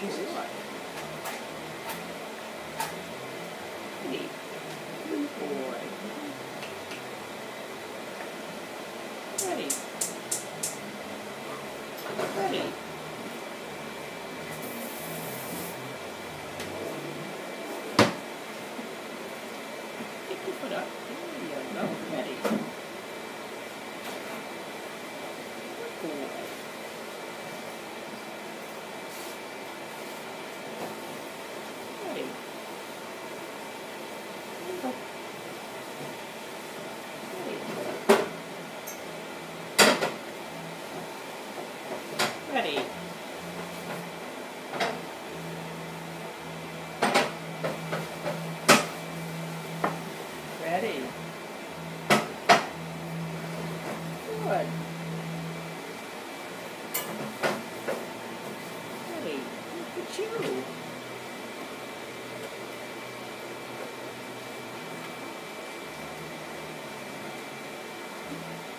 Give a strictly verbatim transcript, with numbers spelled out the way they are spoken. Jesus. Neat. Good boy. Ready. Ready. Pick your foot up. There you go. Ready. Good boy. Ready. Ready. Good. Ready. Look at you. Good. Ready. Ready.